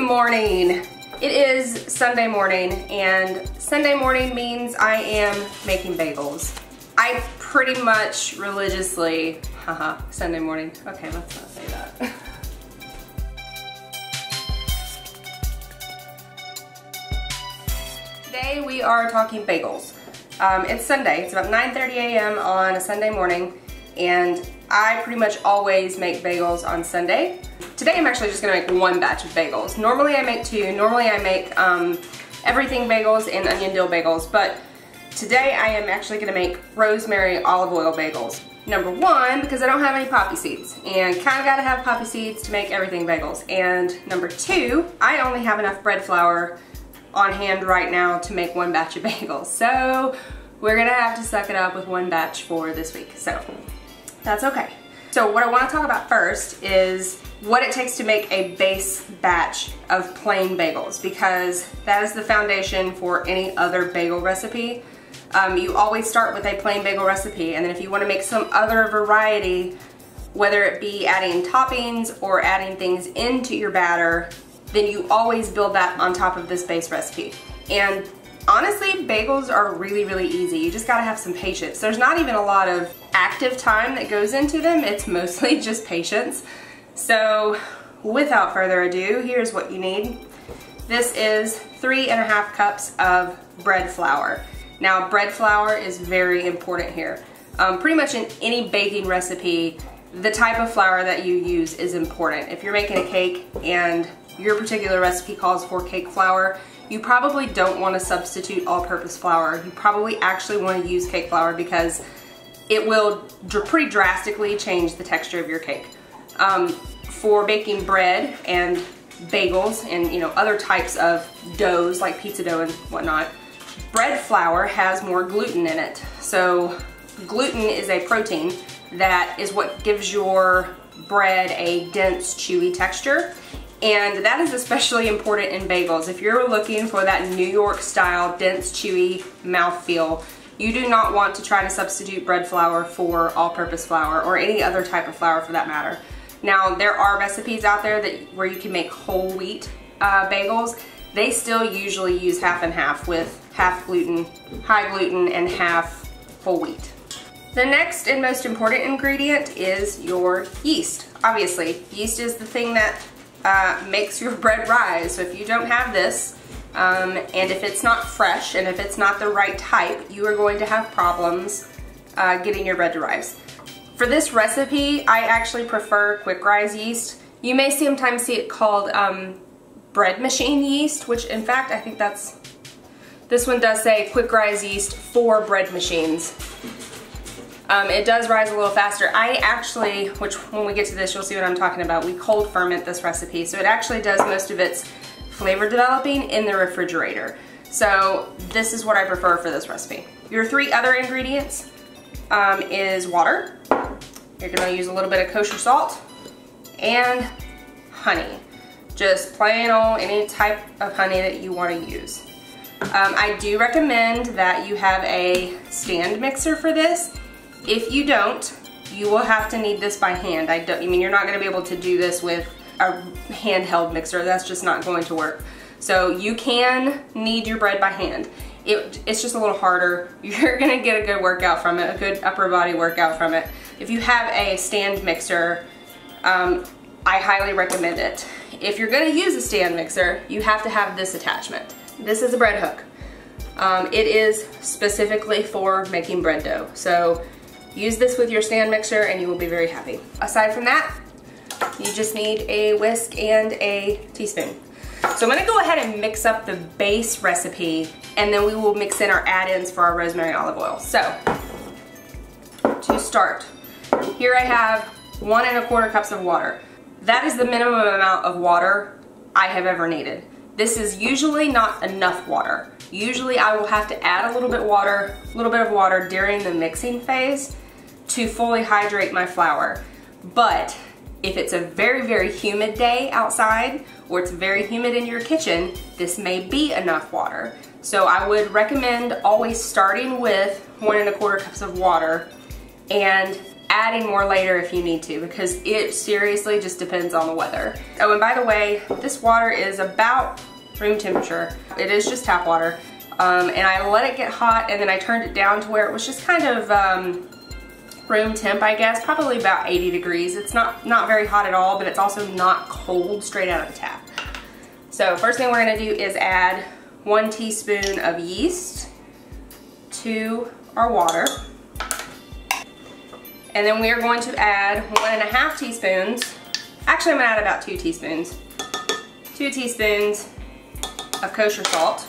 Good morning. It is Sunday morning, and Sunday morning means I am making bagels. I pretty much religiously, Sunday morning. Okay, let's not say that. Today we are talking bagels. It's Sunday, it's about 9:30 a.m. on a Sunday morning, and I pretty much always make bagels on Sunday. Today I'm actually just gonna make one batch of bagels. Normally I make two. Normally I make everything bagels and onion dill bagels, but today I am actually gonna make rosemary olive oil bagels. Number one, because I don't have any poppy seeds, and kinda gotta have poppy seeds to make everything bagels. And number two, I only have enough bread flour on hand right now to make one batch of bagels. So we're gonna have to suck it up with one batch for this week, so that's okay. So what I wanna talk about first is what it takes to make a base batch of plain bagels, because that is the foundation for any other bagel recipe. You always start with a plain bagel recipe, and then if you wanna make some other variety, whether it be adding toppings or adding things into your batter, then you always build that on top of this base recipe. And honestly, bagels are really, really easy. You just gotta have some patience. There's not even a lot of active time that goes into them. It's mostly just patience. So without further ado, here's what you need. This is 3.5 cups of bread flour. Now, bread flour is very important here. Pretty much in any baking recipe, the type of flour that you use is important. If you're making a cake and your particular recipe calls for cake flour, you probably don't want to substitute all-purpose flour. You probably actually want to use cake flour, because it will pretty drastically change the texture of your cake. For baking bread and bagels and, you know, other types of doughs like pizza dough and whatnot, bread flour has more gluten in it. So gluten is a protein that is what gives your bread a dense, chewy texture. And that is especially important in bagels. If you're looking for that New York style, dense, chewy mouthfeel, you do not want to try to substitute bread flour for all-purpose flour or any other type of flour for that matter. Now, there are recipes out there where you can make whole wheat bagels. They still usually use half and half, with half gluten, high gluten, and half full wheat. The next and most important ingredient is your yeast. Obviously, yeast is the thing that makes your bread rise. So if you don't have this, and if it's not fresh, and if it's not the right type, you are going to have problems getting your bread to rise. For this recipe, I actually prefer quick rise yeast. You may sometimes see it called bread machine yeast, which in fact I think that's, this one does say quick rise yeast for bread machines. It does rise a little faster. I actually, which when we get to this, you'll see what I'm talking about, we cold ferment this recipe. So it actually does most of its flavor developing in the refrigerator. So this is what I prefer for this recipe. Your three other ingredients is water. You're gonna use a little bit of kosher salt and honey. Just plain old, any type of honey that you wanna use. I do recommend that you have a stand mixer for this. If you don't, you will have to knead this by hand. I mean, you're not going to be able to do this with a handheld mixer. That's just not going to work. So you can knead your bread by hand. It's just a little harder. You're going to get a good workout from it, a good upper body workout from it. If you have a stand mixer, I highly recommend it. If you're going to use a stand mixer, you have to have this attachment. This is a bread hook. It is specifically for making bread dough. So use this with your stand mixer and you will be very happy. Aside from that, you just need a whisk and a teaspoon. So I'm gonna go ahead and mix up the base recipe, and then we will mix in our add-ins for our rosemary olive oil. So, to start, here I have 1 1/4 cups of water. That is the minimum amount of water I have ever needed. This is usually not enough water. Usually I will have to add a little bit of water during the mixing phase to fully hydrate my flour. But if it's a very, very humid day outside, or it's very humid in your kitchen, this may be enough water. So I would recommend always starting with 1 1/4 cups of water and adding more later if you need to, because it seriously just depends on the weather. Oh, and by the way, this water is about room temperature. It is just tap water. And I let it get hot, and then I turned it down to where it was just kind of room temp, I guess, probably about 80 degrees. It's not very hot at all, but it's also not cold straight out of the tap. So first thing we're gonna do is add 1 teaspoon of yeast to our water. And then we are going to add 1.5 teaspoons. Actually, I'm gonna add about 2 teaspoons. 2 teaspoons of kosher salt.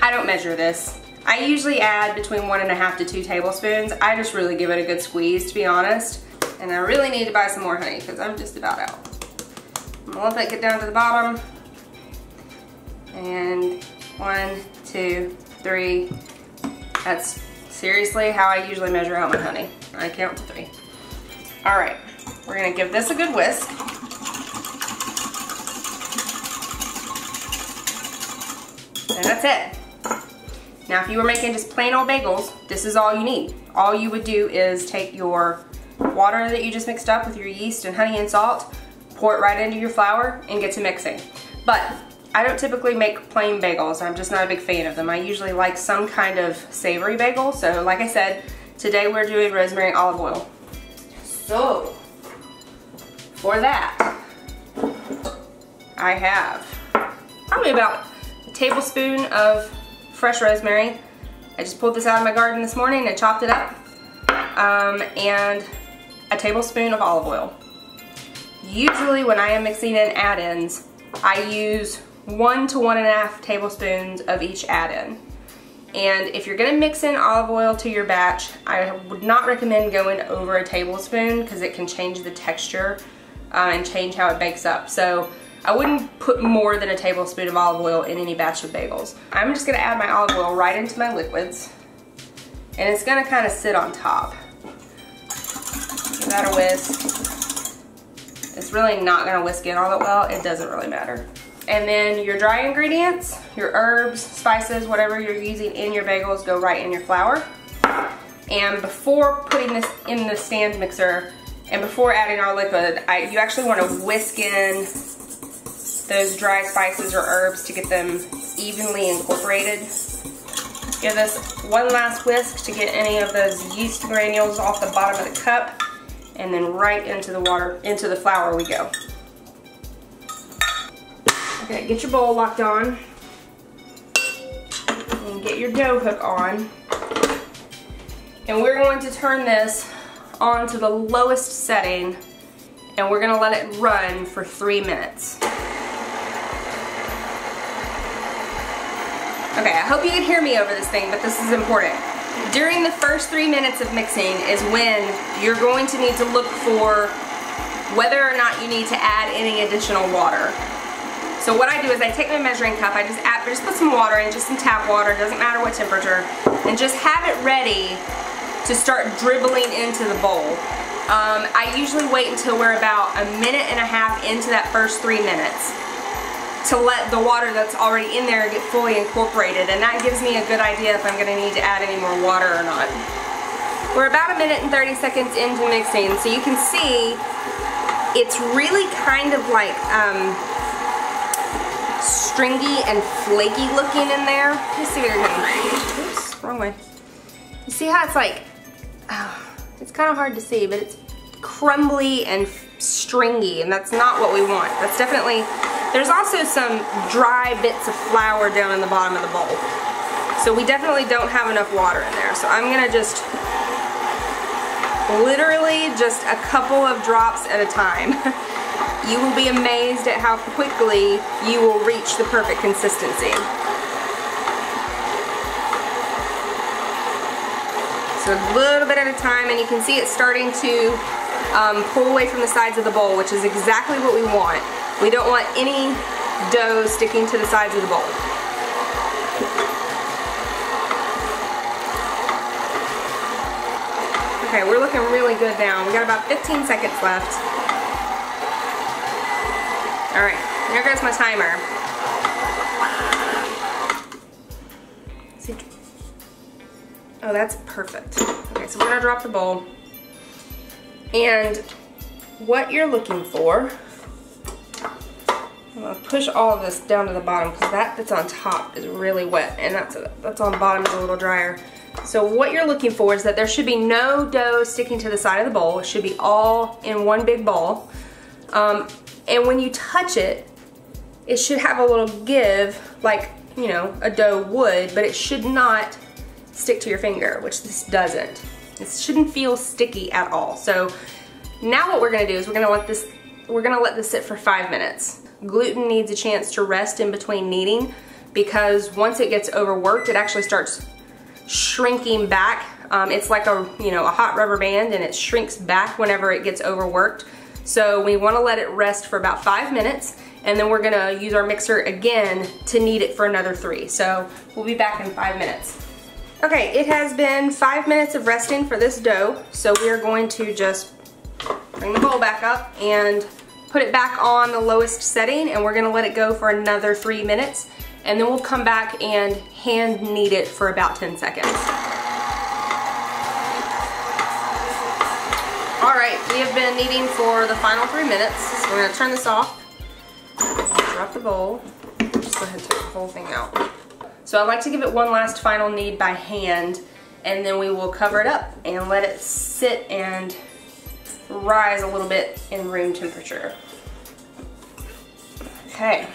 I don't measure this. I usually add between 1.5 to 2 tablespoons. I just really give it a good squeeze, to be honest. And I really need to buy some more honey because I'm just about out. I'm gonna let that get down to the bottom. And 1, 2, 3. That's seriously how I usually measure out my honey. I count to 3. All right, we're gonna give this a good whisk. And that's it. Now if you were making just plain old bagels, this is all you need. All you would do is take your water that you just mixed up with your yeast and honey and salt, pour it right into your flour, and get to mixing. But I don't typically make plain bagels. I'm just not a big fan of them. I usually like some kind of savory bagel. So like I said, today we're doing rosemary and olive oil. So for that, I have probably about a tablespoon of fresh rosemary. I just pulled this out of my garden this morning and chopped it up. And a tablespoon of olive oil. Usually when I am mixing in add-ins, I use 1 to 1.5 tablespoons of each add-in. And if you're gonna mix in olive oil to your batch, I would not recommend going over a tablespoon because it can change the texture and change how it bakes up. So I wouldn't put more than a tablespoon of olive oil in any batch of bagels. I'm just gonna add my olive oil right into my liquids, and it's gonna kind of sit on top. Give that a whisk. It's really not gonna whisk in all that well, it doesn't really matter. And then your dry ingredients, your herbs, spices, whatever you're using in your bagels go right in your flour. And before putting this in the stand mixer, and before adding our liquid, you actually wanna whisk in those dry spices or herbs to get them evenly incorporated. Give this one last whisk to get any of those yeast granules off the bottom of the cup, and then right into the water, into the flour we go. Okay, get your bowl locked on, and get your dough hook on, and we're going to turn this on to the lowest setting, and we're gonna let it run for 3 minutes. Okay, I hope you can hear me over this thing, but this is important. During the first 3 minutes of mixing is when you're going to need to look for whether or not you need to add any additional water. So what I do is I take my measuring cup, I just put some water in, just some tap water, doesn't matter what temperature, and just have it ready to start dribbling into the bowl. I usually wait until we're about 1.5 minutes into that first 3 minutes to let the water that's already in there get fully incorporated, and that gives me a good idea if I'm gonna need to add any more water or not. We're about 1 minute and 30 seconds into mixing, so you can see it's really kind of like stringy and flaky looking in there. Let's see what you're doing. Oops, wrong way. You see how it's like, oh, it's kind of hard to see, but it's crumbly and stringy, and that's not what we want. That's definitely. There's also some dry bits of flour down in the bottom of the bowl. So we definitely don't have enough water in there. So I'm gonna just, literally just a couple of drops at a time. You will be amazed at how quickly you will reach the perfect consistency. So a little bit at a time, and you can see it's starting to pull away from the sides of the bowl, which is exactly what we want. We don't want any dough sticking to the sides of the bowl. Okay, we're looking really good now. We got about 15 seconds left. All right, there goes my timer. Oh, that's perfect. Okay, so we're gonna drop the bowl. And what you're looking for, I'm gonna push all of this down to the bottom because that that's on top is really wet, and that's on bottom is a little drier. So what you're looking for is that there should be no dough sticking to the side of the bowl. It should be all in one big ball. And when you touch it, it should have a little give, like, you know, a dough would, but it should not stick to your finger, which this doesn't. It shouldn't feel sticky at all. So now what we're gonna do is we're gonna let this sit for 5 minutes. Gluten needs a chance to rest in between kneading, because once it gets overworked, it actually starts shrinking back. It's like a, you know, a hot rubber band, and it shrinks back whenever it gets overworked. So we want to let it rest for about 5 minutes, and then we're gonna use our mixer again to knead it for another 3. So we'll be back in 5 minutes. Okay, it has been 5 minutes of resting for this dough, so we are going to just bring the bowl back up and put it back on the lowest setting, and we're gonna let it go for another 3 minutes, and then we'll come back and hand knead it for about 10 seconds. All right, we have been kneading for the final 3 minutes, so we're gonna turn this off, drop the bowl, just go ahead and take the whole thing out. So I'd like to give it one last final knead by hand, and then we will cover it up and let it sit and rise a little bit in room temperature. Okay,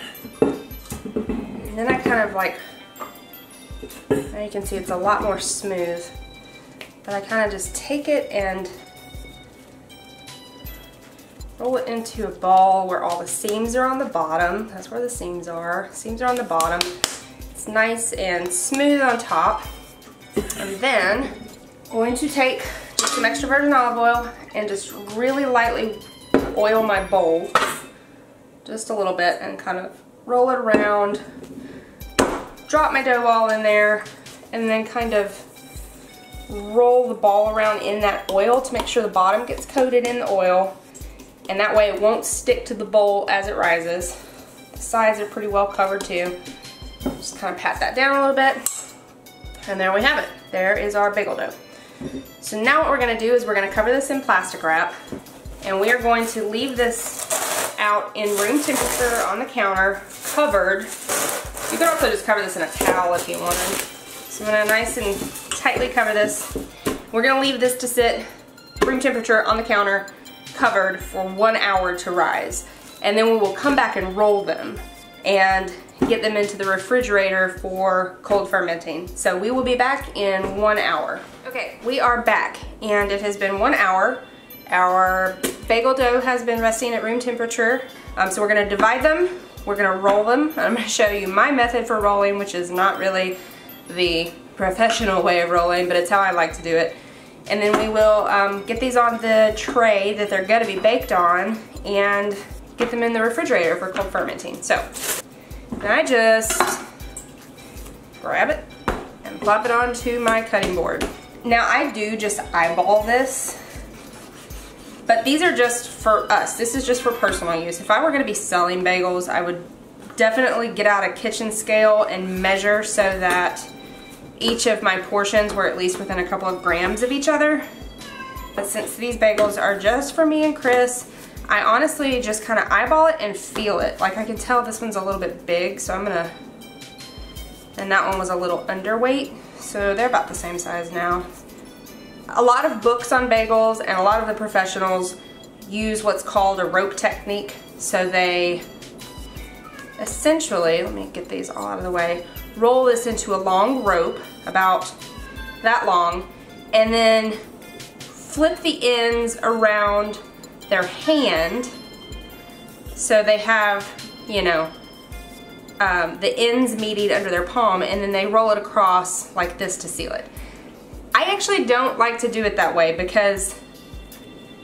and then I kind of like, now you can see it's a lot more smooth, but I kind of just take it and roll it into a ball where all the seams are on the bottom. That's where the seams are. Seams are on the bottom. It's nice and smooth on top. And then I'm going to take just some extra virgin olive oil and just really lightly oil my bowl just a little bit and kind of roll it around, drop my dough ball in there, and then kind of roll the ball around in that oil to make sure the bottom gets coated in the oil. And that way it won't stick to the bowl as it rises. The sides are pretty well covered too. Just kind of pat that down a little bit. And there we have it. There is our bagel dough. So now what we're gonna do is we're gonna cover this in plastic wrap, and we are going to leave this out in room temperature on the counter, covered. You can also just cover this in a towel if you wanted. So I'm gonna nice and tightly cover this. We're gonna leave this to sit room temperature on the counter, covered for 1 hour to rise, and then we will come back and roll them and get them into the refrigerator for cold fermenting. So we will be back in 1 hour. Okay, we are back, and it has been 1 hour. Our bagel dough has been resting at room temperature, so we're gonna divide them, we're gonna roll them. I'm gonna show you my method for rolling, which is not really the professional way of rolling, but it's how I like to do it. And then we will get these on the tray that they're gonna be baked on and get them in the refrigerator for cold fermenting. So I just grab it and plop it onto my cutting board. Now I do just eyeball this, but these are just for us. This is just for personal use. If I were gonna be selling bagels, I would definitely get out a kitchen scale and measure so that each of my portions were at least within a couple of grams of each other. But since these bagels are just for me and Chris, I honestly just kind of eyeball it and feel it. Like, I can tell this one's a little bit big, so I'm gonna, and that one was a little underweight, so they're about the same size now. A lot of books on bagels and a lot of the professionals use what's called a rope technique. So they essentially, let me get these all out of the way, roll this into a long rope, about that long, and then flip the ends around their hand so they have, you know, the ends meaty under their palm, and then they roll it across like this to seal it. I actually don't like to do it that way because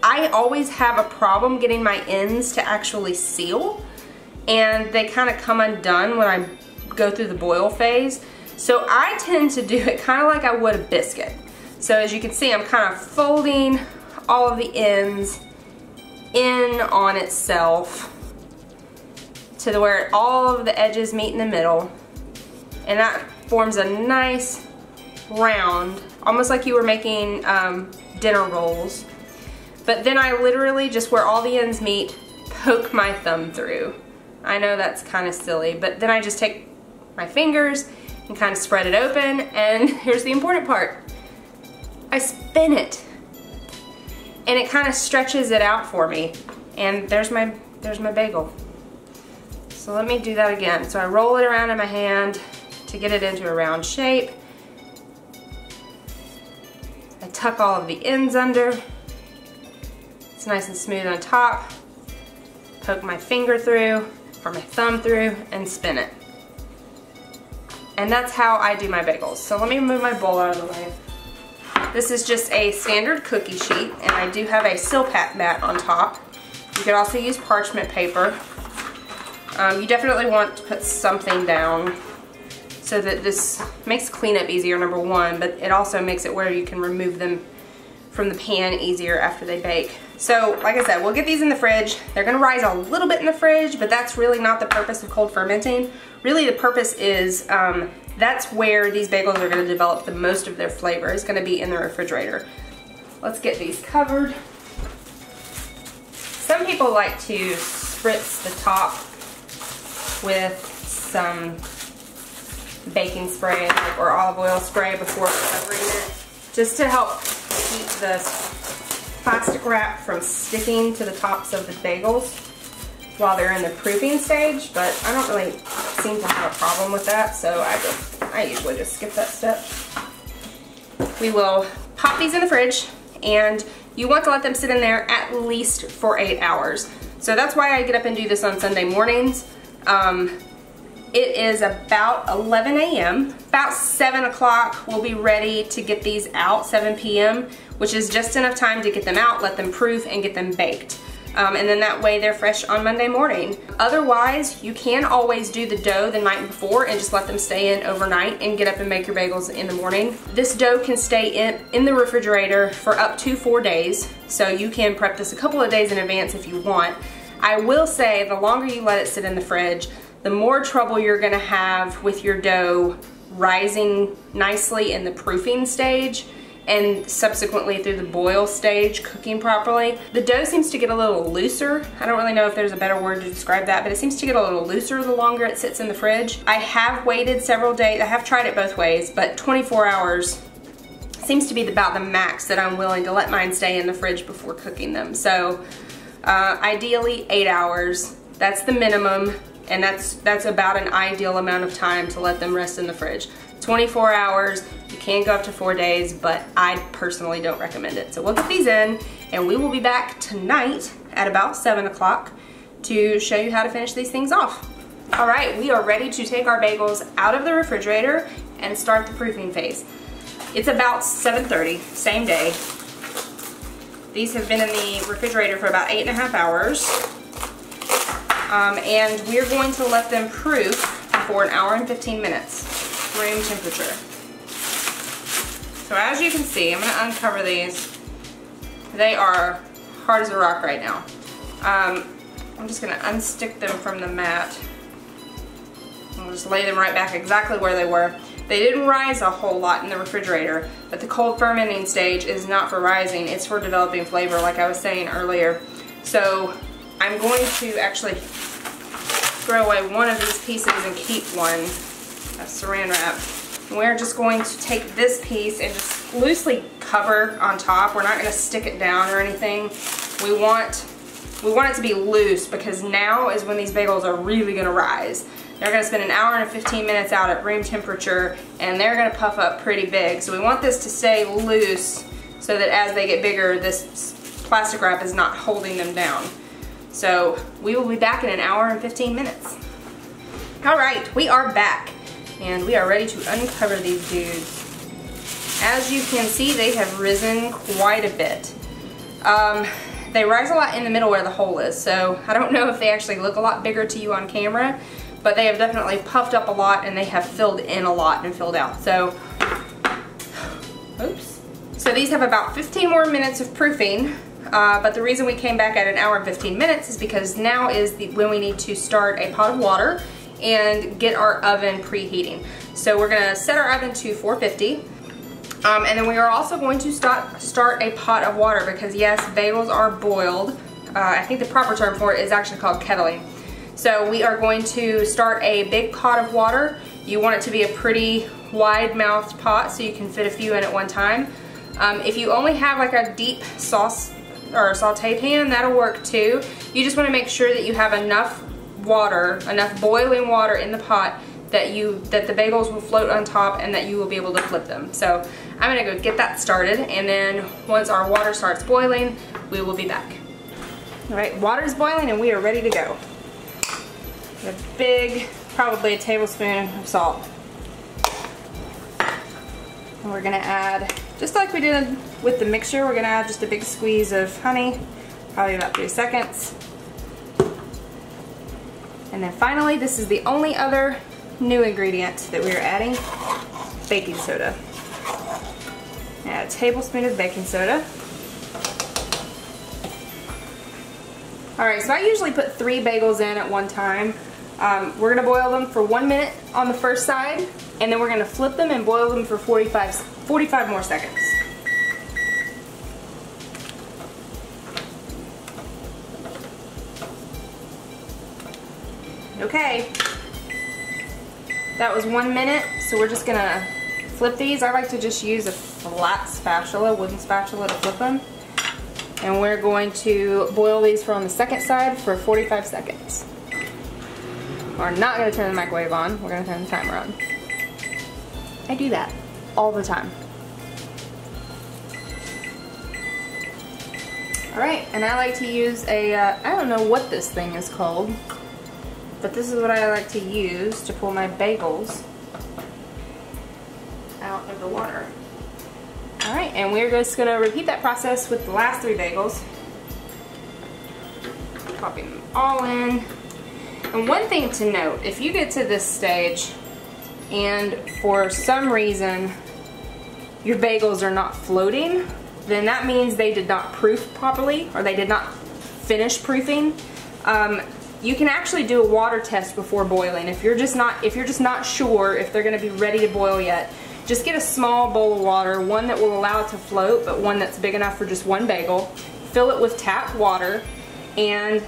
I always have a problem getting my ends to actually seal, and they kind of come undone when I go through the boil phase. So I tend to do it kind of like I would a biscuit. So as you can see, I'm kind of folding all of the ends in on itself to the where all of the edges meet in the middle, and that forms a nice round, almost like you were making dinner rolls. But then I literally just, where all the ends meet, poke my thumb through. I know that's kind of silly, but then I just take my fingers and kind of spread it open, and here's the important part. I spin it, and it kind of stretches it out for me. And there's my bagel. So let me do that again. So I roll it around in my hand to get it into a round shape. I tuck all of the ends under. It's nice and smooth on top. Poke my finger through, or my thumb through, and spin it. And that's how I do my bagels. So let me move my bowl out of the way. This is just a standard cookie sheet, and I do have a Silpat mat on top. You could also use parchment paper. You definitely want to put something down so that this makes cleanup easier, number one, but it also makes it where you can remove them from the pan easier after they bake. So, like I said, we'll get these in the fridge. They're gonna rise a little bit in the fridge, but that's really not the purpose of cold fermenting. Really, the purpose is that's where these bagels are gonna develop the most of their flavor. It's gonna be in the refrigerator. Let's get these covered. Some people like to spritz the top with some baking spray or olive oil spray before covering it, just to help keep the plastic wrap from sticking to the tops of the bagels while they're in the proofing stage, but I don't really seem to have a problem with that, so I usually just skip that step. We will pop these in the fridge, and you want to let them sit in there at least for 8 hours. So that's why I get up and do this on Sunday mornings. It is about 11 a.m. About 7 o'clock we'll be ready to get these out, 7 p.m., which is just enough time to get them out, let them proof, and get them baked. And then that way they're fresh on Monday morning. Otherwise, you can always do the dough the night before and just let them stay in overnight and get up and make your bagels in the morning. This dough can stay in the refrigerator for up to 4 days, so you can prep this a couple of days in advance if you want. I will say the longer you let it sit in the fridge, the more trouble you're gonna have with your dough rising nicely in the proofing stage and subsequently through the boil stage, cooking properly. The dough seems to get a little looser. I don't really know if there's a better word to describe that, but it seems to get a little looser the longer it sits in the fridge. I have waited several days, I have tried it both ways, but 24 hours seems to be about the max that I'm willing to let mine stay in the fridge before cooking them. So ideally 8 hours, that's the minimum, and that's about an ideal amount of time to let them rest in the fridge. 24 hours, you can go up to 4 days, but I personally don't recommend it. So we'll get these in, and we will be back tonight at about 7 o'clock to show you how to finish these things off. All right, we are ready to take our bagels out of the refrigerator and start the proofing phase. It's about 7:30, same day. These have been in the refrigerator for about 8.5 hours. And we're going to let them proof for 1 hour and 15 minutes, room temperature. So as you can see, I'm going to uncover these. They are hard as a rock right now. I'm just going to unstick them from the mat. I'll just lay them right back exactly where they were. They didn't rise a whole lot in the refrigerator, but the cold fermenting stage is not for rising, it's for developing flavor, like I was saying earlier. So I'm going to actually throw away one of these pieces and keep one of saran wrap. We're just going to take this piece and just loosely cover on top. We're not going to stick it down or anything. We want it to be loose, because now is when these bagels are really going to rise. They're going to spend 1 hour and 15 minutes out at room temperature, and they're going to puff up pretty big. So we want this to stay loose so that as they get bigger, this plastic wrap is not holding them down. So we will be back in 1 hour and 15 minutes. All right, we are back, and we are ready to uncover these dudes. As you can see, they have risen quite a bit. They rise a lot in the middle where the hole is, so I don't know if they actually look a lot bigger to you on camera, but they have definitely puffed up a lot, and they have filled in a lot and filled out. So, oops. So these have about 15 more minutes of proofing. But the reason we came back at 1 hour and 15 minutes is because now is when we need to start a pot of water and get our oven preheating. So we're going to set our oven to 450. And then we are also going to start a pot of water because yes, bagels are boiled. I think the proper term for it is actually called kettling. So we are going to start a big pot of water. You want it to be a pretty wide-mouthed pot so you can fit a few in at one time. If you only have like a deep sauce or a saute pan, that'll work too. You just want to make sure that you have enough water, enough boiling water in the pot that the bagels will float on top and that you will be able to flip them. So I'm gonna go get that started, and then once our water starts boiling, we will be back. All right, water's boiling and we are ready to go. A big, probably a tablespoon of salt. And we're gonna add, just like we did with the mixture, we're gonna add just a big squeeze of honey, probably about 3 seconds. And then finally, this is the only other new ingredient that we are adding, baking soda. Add a tablespoon of baking soda. Alright, so I usually put 3 bagels in at one time. We're going to boil them for 1 minute on the first side, and then we're going to flip them and boil them for 45 more seconds. Okay. That was 1 minute, so we're just gonna flip these. I like to just use a flat spatula, wooden spatula, to flip them. And we're going to boil these on the second side for 45 seconds. We're not gonna turn the microwave on, we're gonna turn the timer on. I do that all the time. All right, and I like to use a, I don't know what this thing is called, but this is what I like to use to pull my bagels out of the water. All right, and we're just gonna repeat that process with the last 3 bagels. Popping them all in. And one thing to note, if you get to this stage and for some reason your bagels are not floating, then that means they did not proof properly, or they did not finish proofing. You can actually do a water test before boiling. If you're just not sure if they're gonna be ready to boil yet, just get a small bowl of water, one that will allow it to float, but one that's big enough for just 1 bagel. Fill it with tap water and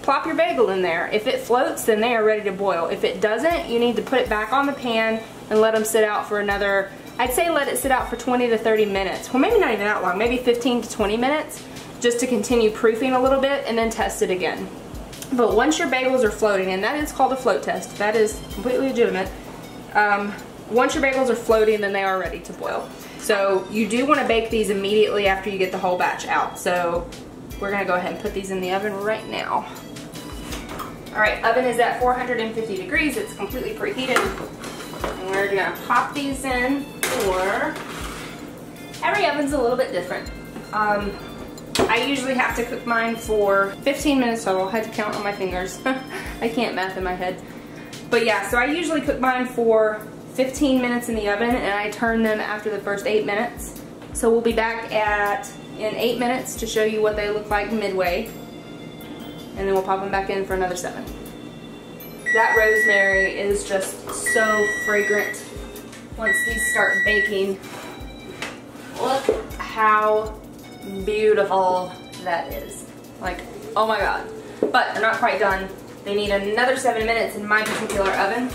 plop your bagel in there. If it floats, then they are ready to boil. If it doesn't, you need to put it back on the pan and let them sit out for another, I'd say let it sit out for 20 to 30 minutes. Well, maybe not even that long, maybe 15 to 20 minutes, just to continue proofing a little bit, and then test it again. But once your bagels are floating, and that is called a float test, that is completely legitimate. Once your bagels are floating, then they are ready to boil. So you do want to bake these immediately after you get the whole batch out. So we're going to go ahead and put these in the oven right now. Alright, oven is at 450 degrees. It's completely preheated. And we're going to pop these in for... Every oven's a little bit different. I usually have to cook mine for 15 minutes total. I had to count on my fingers. I can't math in my head. But yeah, so I usually cook mine for 15 minutes in the oven, and I turn them after the first 8 minutes. So we'll be back in 8 minutes to show you what they look like midway. And then we'll pop them back in for another 7. That rosemary is just so fragrant once these start baking. Look how beautiful that is. Like, oh my god. But they're not quite done. They need another 7 minutes in my particular oven.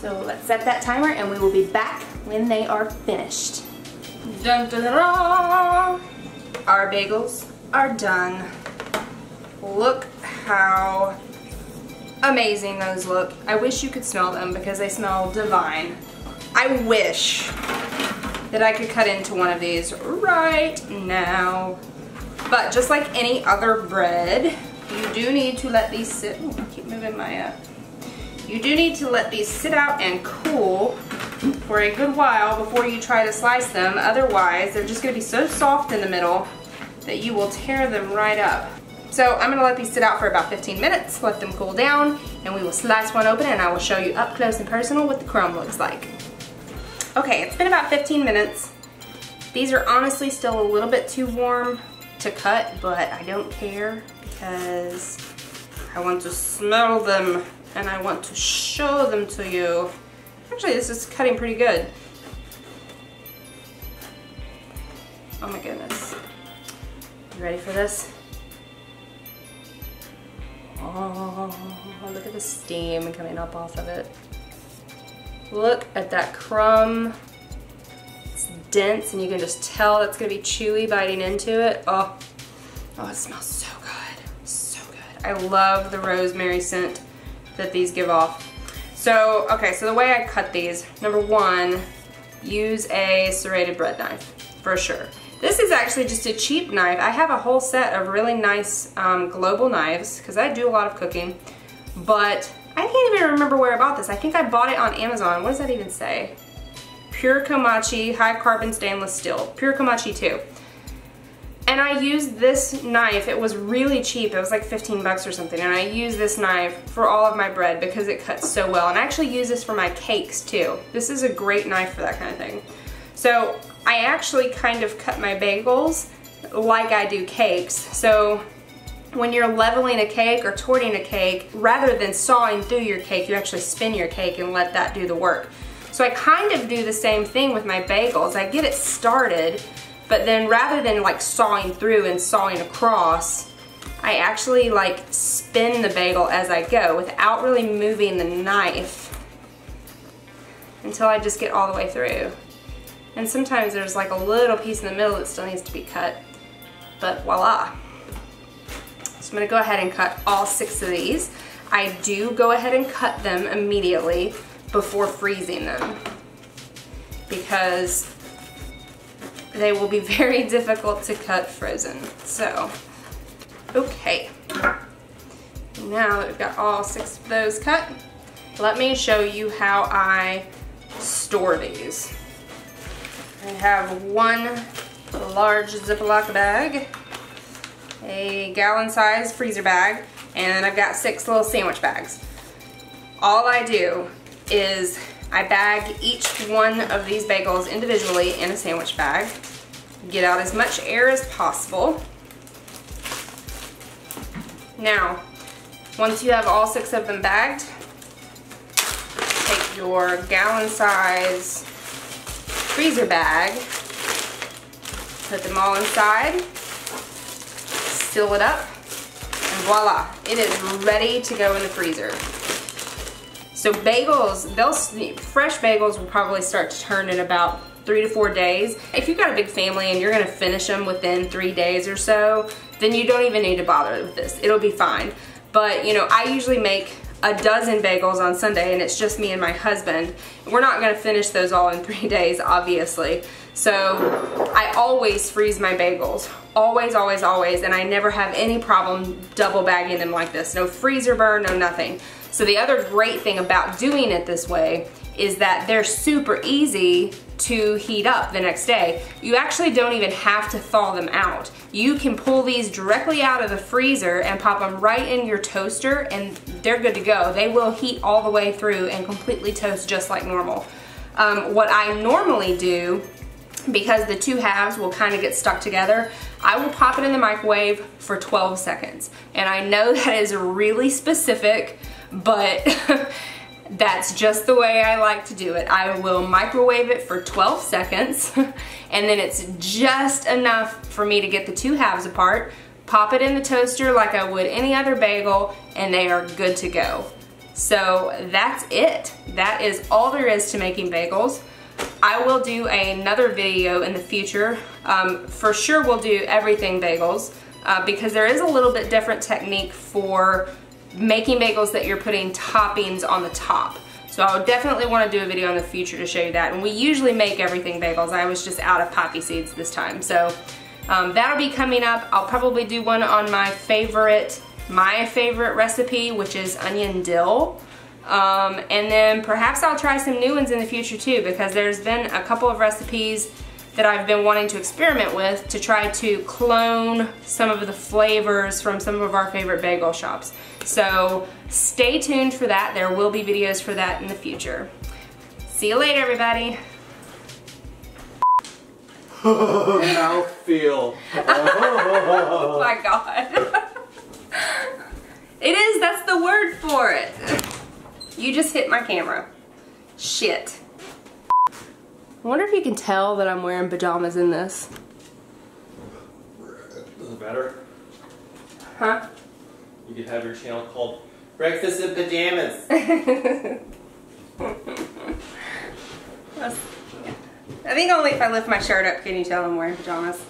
So let's set that timer and we will be back when they are finished. Dun, dun, dun, dun. Our bagels are done. Look how amazing those look. I wish you could smell them because they smell divine. I wish that I could cut into one of these right now. But just like any other bread, you do need to let these sit. Ooh, I keep moving my You do need to let these sit out and cool for a good while before you try to slice them. Otherwise, they're just going to be so soft in the middle that you will tear them right up. So I'm going to let these sit out for about 15 minutes, let them cool down, and we will slice one open and I will show you up close and personal what the crumb looks like. Okay, it's been about 15 minutes. These are honestly still a little bit too warm to cut, but I don't care because I want to smell them and I want to show them to you Actually, this is cutting pretty good. Oh my goodness. You ready for this? Oh, look at the steam coming up off of it. Look at that crumb. It's dense and you can just tell that's going to be chewy biting into it. Oh, it smells so good. So good. I love the rosemary scent that these give off. So, okay, so the way I cut these, number one, use a serrated bread knife for sure. This is actually just a cheap knife. I have a whole set of really nice global knives because I do a lot of cooking, but I can't even remember where I bought this. I think I bought it on Amazon. What does that even say? Pure Komachi high carbon stainless steel. Pure Komachi 2. And I used this knife. It was really cheap. It was like 15 bucks or something. And I used this knife for all of my bread because it cuts so well. And I actually use this for my cakes too. This is a great knife for that kind of thing. So I actually kind of cut my bagels like I do cakes. So when you're leveling a cake or torting a cake, rather than sawing through your cake, you actually spin your cake and let that do the work. So I kind of do the same thing with my bagels. I get it started, but then rather than like sawing through and sawing across, I actually like spin the bagel as I go without really moving the knife until I just get all the way through. And sometimes there's like a little piece in the middle that still needs to be cut, but voila. So I'm gonna go ahead and cut all 6 of these. I do go ahead and cut them immediately before freezing them because they will be very difficult to cut frozen. So, okay. Now that we've got all 6 of those cut, let me show you how I store these. I have one large Ziploc bag, a gallon size freezer bag, and I've got 6 little sandwich bags. All I do is I bag each one of these bagels individually in a sandwich bag, get out as much air as possible. Now, once you have all 6 of them bagged, take your gallon size freezer bag, put them all inside, seal it up, and voila, it is ready to go in the freezer. So bagels, fresh bagels will probably start to turn in about 3 to 4 days. If you've got a big family and you're gonna finish them within 3 days or so, then you don't even need to bother with this. It'll be fine. But you know, I usually make a dozen bagels on Sunday and it's just me and my husband. We're not gonna finish those all in 3 days, obviously. So I always freeze my bagels. Always, always, always. And I never have any problem double bagging them like this. No freezer burn, no nothing. So the other great thing about doing it this way is that they're super easy to heat up the next day. You actually don't even have to thaw them out. You can pull these directly out of the freezer and pop them right in your toaster and they're good to go. They will heat all the way through and completely toast just like normal. What I normally do, because the 2 halves will kind of get stuck together, I will pop it in the microwave for 12 seconds. And I know that is really specific, but that's just the way I like to do it. I will microwave it for 12 seconds and then it's just enough for me to get the 2 halves apart, pop it in the toaster like I would any other bagel, and they are good to go. So that's it. That is all there is to making bagels. I will do another video in the future. For sure we'll do everything bagels because there is a little bit different technique for making bagels that you're putting toppings on the top. So I'll definitely want to do a video in the future to show you that. And we usually make everything bagels. I was just out of poppy seeds this time. So that'll be coming up. I'll probably do one on my favorite recipe, which is onion dill. And then perhaps I'll try some new ones in the future too, because there's been a couple of recipes that I've been wanting to experiment with to try to clone some of the flavors from some of our favorite bagel shops. So stay tuned for that. There will be videos for that in the future. See you later, everybody. Mouthfeel. Oh my God. It is, that's the word for it. You just hit my camera. Shit. I wonder if you can tell that I'm wearing pajamas in this. Does it matter? Huh? You could have your channel called Breakfast in Pajamas. I think only if I lift my shirt up can you tell I'm wearing pajamas.